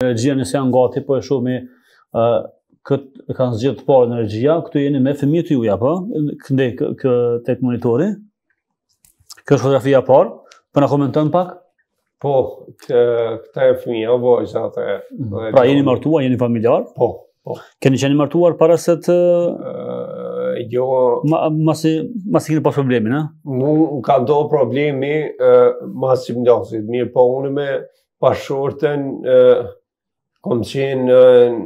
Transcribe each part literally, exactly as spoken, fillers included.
Energjia nëse janë gati, po e shoh me uh, këtë kanë zgjedhë të parë energjia, këtu jeni me fëmijët juaj apo këndej kë tek monitori. Kjo është fotografia e parë, po na komenton pak. Po, këta e fëmia, vajza atë. Pra jeni martuar, jeni familjar? Po, po. Keni qenë martuar para se të uh, jo ma, masi masi keni pas problemin, a? Nuk ka do problemi uh, masi mjasit. Mirë, po unë me pashortën uh, kom qenë uh,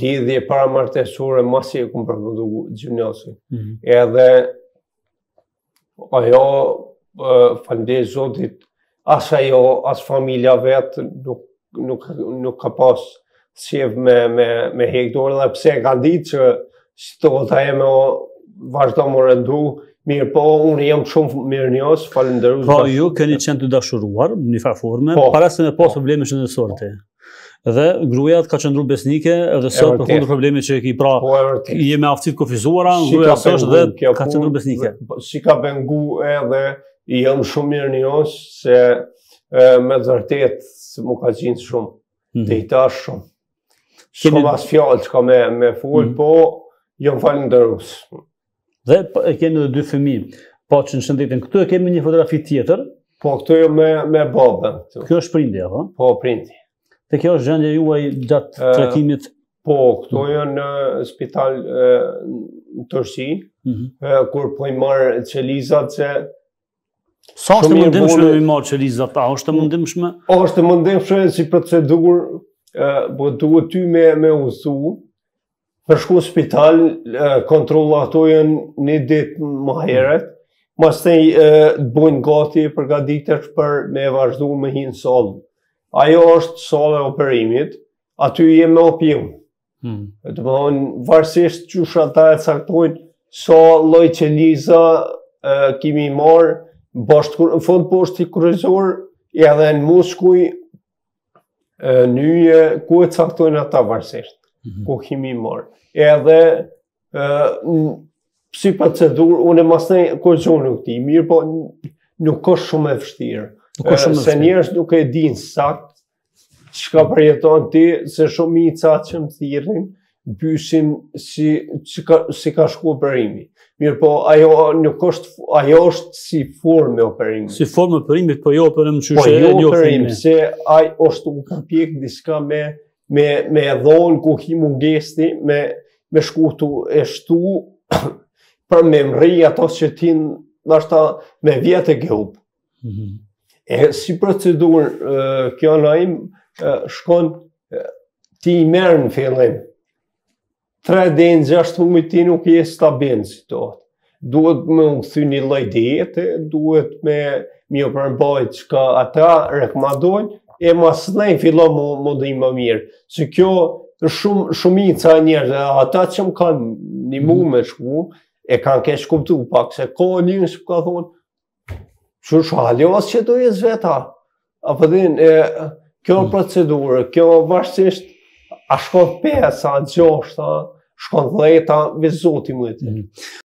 lidhje para martesore masi e kom përfundu gjimnasin. Mm -hmm. Edhe ajo uh, falënderoj Zotit as ajo, as familja vetë nuk, nuk, nuk ka pas qef me, me, me hektorë dhe pse ka ditë që stota e me vazhdo më rëndu. Mirë po, unë jam shumë mirë njës, falenderu. Pra ju keni qenë të dashuruar, një farë forme, po, para se me pas po, probleme shëndetësore te. Po. Dhe grujat ka qëndru besnike, edhe sot për kundur probleme që e ki pra, po, jemi aftësit kofizuara, si gruja sështë dhe ka, ka qëndru besnike. Si ka bengu edhe, jam shumë mirë njës, se e, me dërtet, se mu ka gjinë shumë, mm -hmm. dejtash shumë. Shumë keni... as fjallë që ka me, me full, mm -hmm. po, jam falenderus. Dhe e kemi edhe dy fëmijë. Po që në shëndetin këtu e kemi një fotografi tjetër. Po këtu jo me, me babën. Kjo është prindi, apo? Po, prindi. Dhe kjo është gjendja juaj gjatë uh, trajtimit? Po, këtu jo në spital uh, në Turqi, uh -huh. uh, kur po i marë qelizat që... Sa është të mundimshme me i marë qelizat? A është të mundimshme? A është të mundimshme si procedur, uh, po duhet ty me, me usu. Për shku spital, kontrollatojën një ditë më heret, mas të bojnë gati për gaditës për me vazhdu me hinë salë. Ajo është salë e operimit, aty je me opium. Hmm. Të më thonë, varsisht që shata e caktojnë, sa loj qeliza kimi marë, në fund poshti kryzor, edhe në muskuj, një ku e caktojnë ata varsisht. Mm-hmm. Ku kimi marë. Edhe, uh, si procedur, unë e masnej kërgjonu këti, mirë po nuk është shumë e vështirë. Uh, se njerës nuk e dinë sakt, që ka përjeton ti, se shumë i ca që më thirin, bysin si, si, ka, si ka shku operimi. Mirë po, ajo nuk është, ajo është si formë operimi. Si formë operimi, po jo operim që shë e një operimi. Po jo operim, se ajo është u përpjek diska me me, me edhon ku hi mungesti, me, me shkutu e shtu, për me mri ato që tin, nashta me vjetë e gjup. Mm -hmm. E si procedur, uh, kjo në im, uh, shkon, uh, ti i merë në fillim. Tre din, gjashtë mumi ti nuk je stabil si to. Duhet me u këthy një lloj diete, duhet me mjë përmbajt që ka ata rekomandojnë, e mas nej fillon më, më dhejnë më mirë. Se kjo shumë, shumica njerëz, ata që më kanë një mu me shku, e kanë kesh kuptu pak, se ka njën që ka thonë, që shalios që do jesë veta. A përdin, e, kjo procedurë, kjo vazhësisht, a shkon pesa, gjashta, shkon dhejta, vizoti më të.